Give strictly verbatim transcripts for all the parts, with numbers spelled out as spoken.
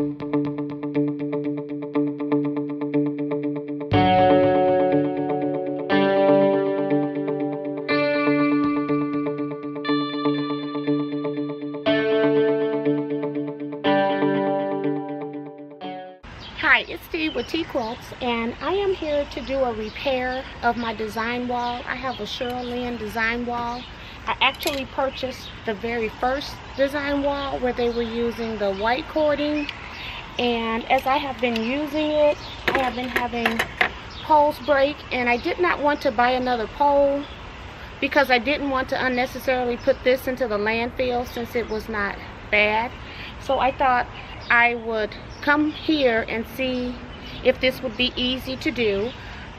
Hi, it's Dee with T Quilts, and I am here to do a repair of my design wall. I have a Cheryl Ann design wall. I actually purchased the very first design wall where they were using the white cording, and as I have been using it, I have been having poles break, and I did not want to buy another pole because I didn't want to unnecessarily put this into the landfill since it was not bad. So I thought I would come here and see if this would be easy to do.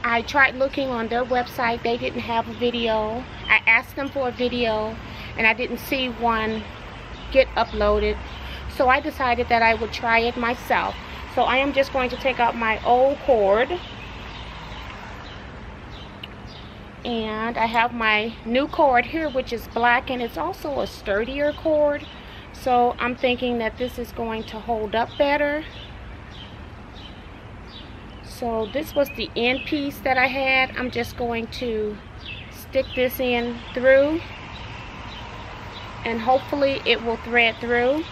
I tried looking on their website. They didn't have a video. I asked them for a video and I didn't see one get uploaded. So I decided that I would try it myself. So I am just going to take out my old cord. And I have my new cord here, which is black, and it's also a sturdier cord. So I'm thinking that this is going to hold up better. So this was the end piece that I had. I'm just going to stick this in through, and hopefully it will thread through.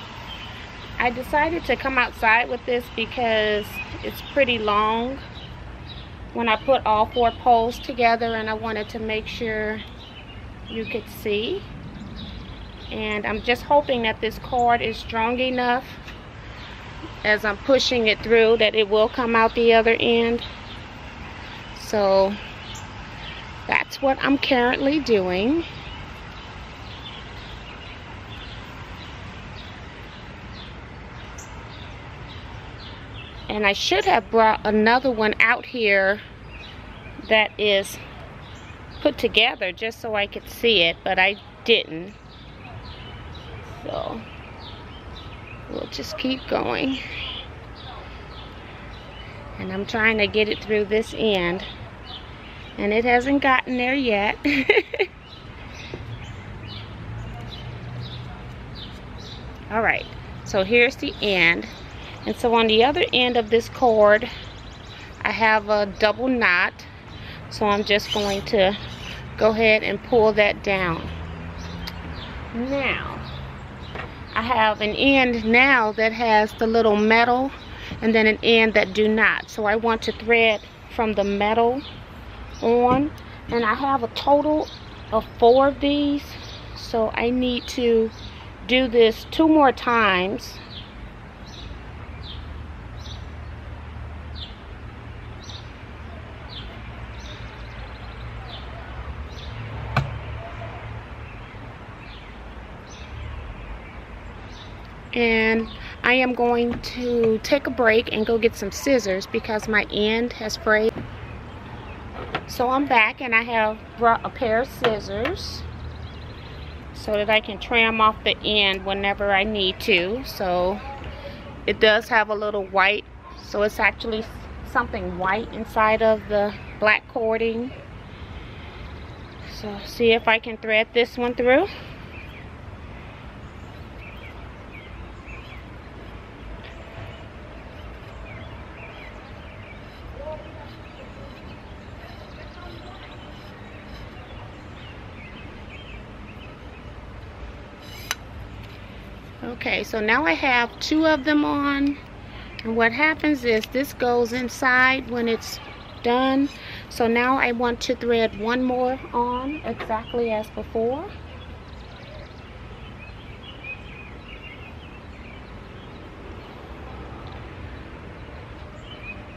I decided to come outside with this because it's pretty long when I put all four poles together, and I wanted to make sure you could see. And I'm just hoping that this cord is strong enough as I'm pushing it through that it will come out the other end. So that's what I'm currently doing. And I should have brought another one out here that is put together just so I could see it, but I didn't. So we'll just keep going, and I'm trying to get it through this end, and it hasn't gotten there yet. All right, so here's the end, and so on the other end of this cord I have a double knot, so I'm just going to go ahead and pull that down. Now I have an end now that has the little metal, and then an end that do not. So I want to thread from the metal on, and I have a total of four of these. So I need to do this two more times. And I am going to take a break and go get some scissors because my end has frayed. So I'm back, and I have brought a pair of scissors so that I can trim off the end whenever I need to. So it does have a little white, so it's actually something white inside of the black cording. So see if I can thread this one through. Okay, so now I have two of them on, and what happens is this goes inside when it's done. So now I want to thread one more on exactly as before.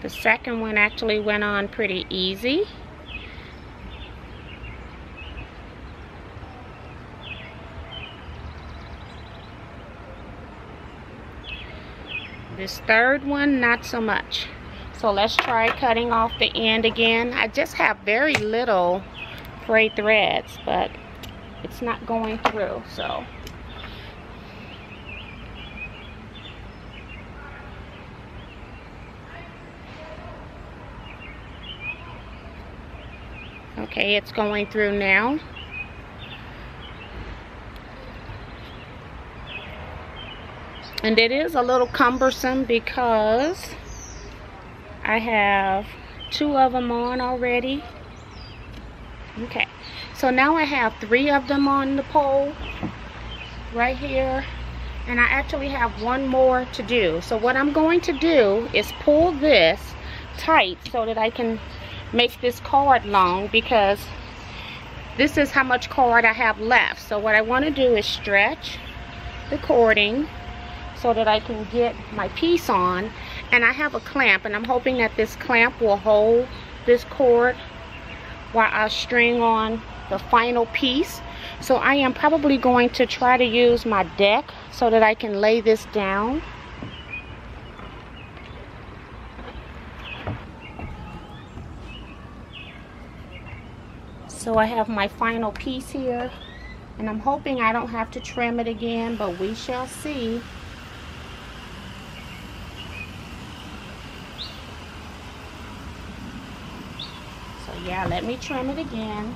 The second one actually went on pretty easy. This third one, not so much. So let's try cutting off the end again. I just have very little fray threads, but it's not going through, so. Okay, it's going through now. And it is a little cumbersome because I have two of them on already. Okay, so now I have three of them on the pole right here, and I actually have one more to do. So what I'm going to do is pull this tight so that I can make this cord long, because this is how much cord I have left. So what I want to do is stretch the cording so that I can get my piece on. And I have a clamp, and I'm hoping that this clamp will hold this cord while I string on the final piece. So I am probably going to try to use my deck so that I can lay this down. So I have my final piece here, and I'm hoping I don't have to trim it again, but we shall see. So yeah, let me trim it again.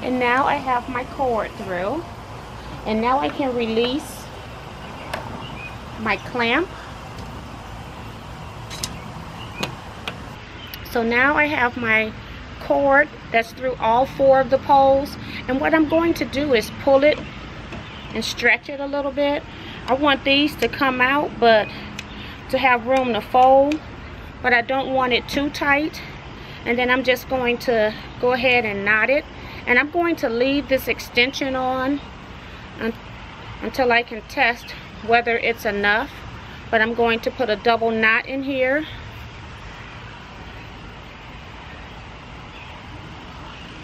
And now I have my cord through, and now I can release my clamp. So now I have my cord that's through all four of the poles, and what I'm going to do is pull it and stretch it a little bit. I want these to come out, but to have room to fold, but I don't want it too tight. And then I'm just going to go ahead and knot it. And I'm going to leave this extension on un until I can test whether it's enough. But I'm going to put a double knot in here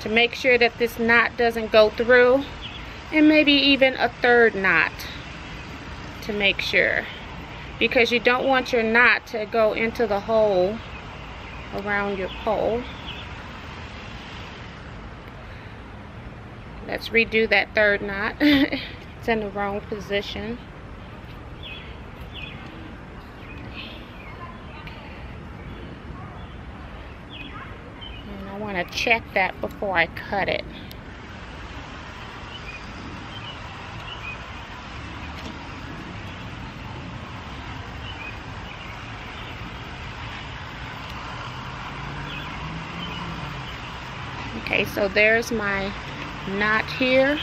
to make sure that this knot doesn't go through. And maybe even a third knot to make sure. Because you don't want your knot to go into the hole around your pole. Let's redo that third knot. It's in the wrong position. And I want to check that before I cut it. Okay, so there's my knot here.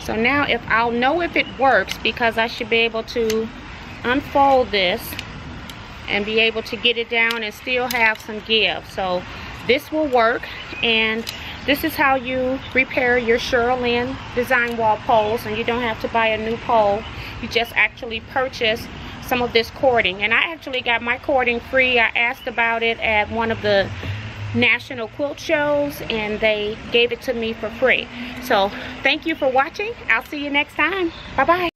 So now if I'll know if it works, because I should be able to unfold this and be able to get it down and still have some give. So this will work, and this is how you repair your Cheryl Ann Design wall poles, and you don't have to buy a new pole. You just actually purchase some of this cording, and I actually got my cording free. I asked about it at one of the national quilt shows, and they gave it to me for free. So thank you for watching. I'll see you next time. Bye bye.